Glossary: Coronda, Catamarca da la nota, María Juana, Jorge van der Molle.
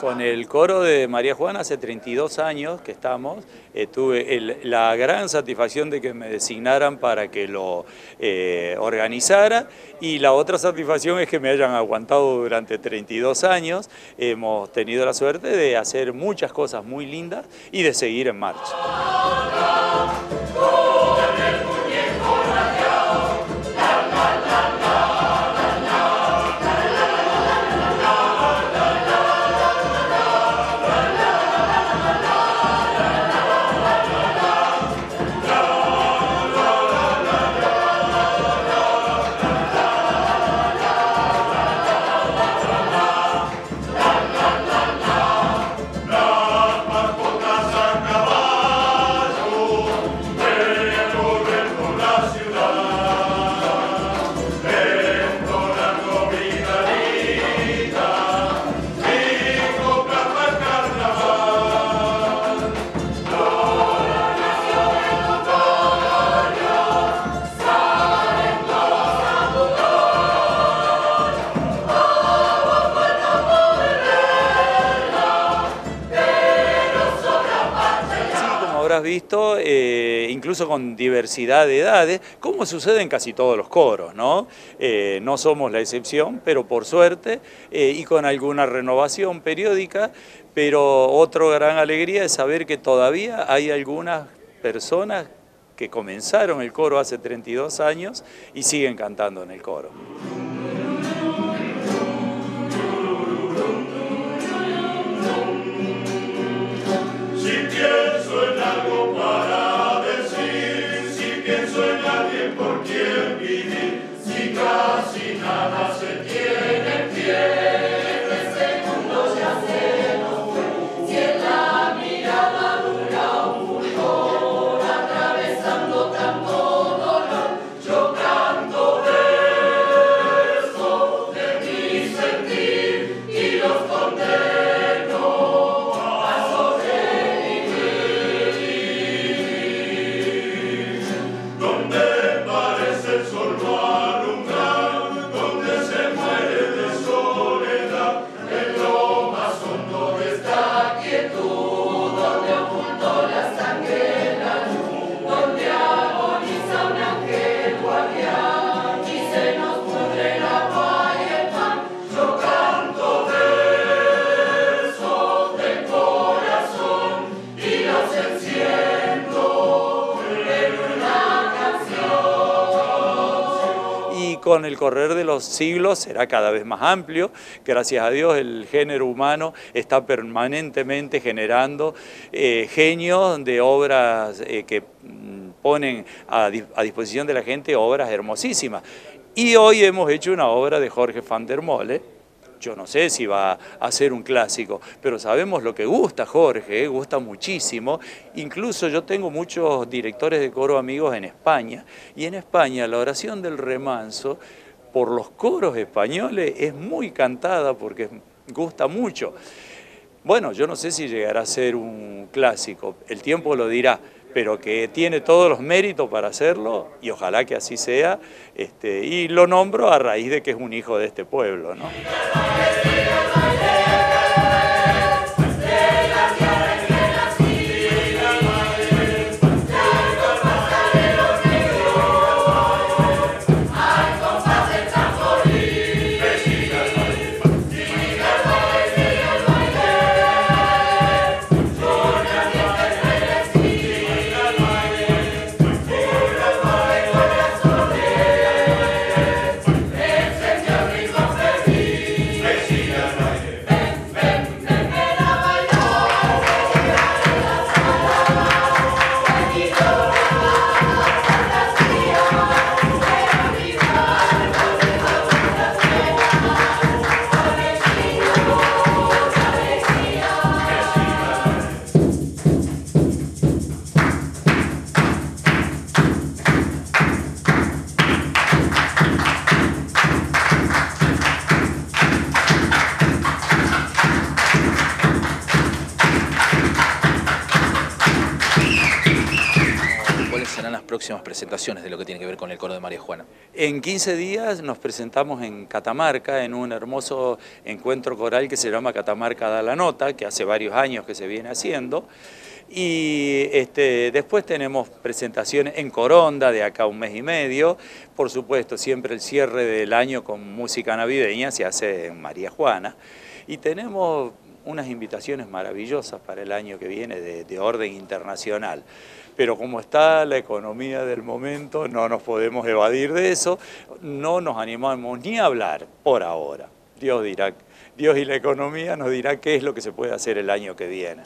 Con el coro de María Juana hace 32 años que estamos, tuve la gran satisfacción de que me designaran para que lo organizara, y la otra satisfacción es que me hayan aguantado durante 32 años. Hemos tenido la suerte de hacer muchas cosas muy lindas y de seguir en marcha. Has visto, incluso con diversidad de edades, como sucede en casi todos los coros, ¿no? No somos la excepción, pero por suerte, y con alguna renovación periódica, pero otra gran alegría es saber que todavía hay algunas personas que comenzaron el coro hace 32 años y siguen cantando en el coro. Con el correr de los siglos será cada vez más amplio. Gracias a Dios el género humano está permanentemente generando genios de obras que ponen a disposición de la gente obras hermosísimas. Y hoy hemos hecho una obra de Jorge van der Molle. Yo no sé si va a ser un clásico, pero sabemos lo que gusta Jorge, gusta muchísimo. Incluso yo tengo muchos directores de coro amigos en España, y en España la oración del remanso por los coros españoles es muy cantada porque gusta mucho. Bueno, yo no sé si llegará a ser un clásico, el tiempo lo dirá, pero que tiene todos los méritos para hacerlo, y ojalá que así sea, y lo nombro a raíz de que es un hijo de este pueblo, ¿no? próximas presentaciones de lo que tiene que ver con el coro de María Juana? En 15 días nos presentamos en Catamarca, en un hermoso encuentro coral que se llama Catamarca da la Nota, que hace varios años que se viene haciendo, y después tenemos presentaciones en Coronda de acá a un mes y medio, por supuesto siempre el cierre del año con música navideña se hace en María Juana, y tenemos unas invitaciones maravillosas para el año que viene de orden internacional. Pero como está la economía del momento, no nos podemos evadir de eso, no nos animamos ni a hablar por ahora. Dios dirá, Dios y la economía nos dirá qué es lo que se puede hacer el año que viene.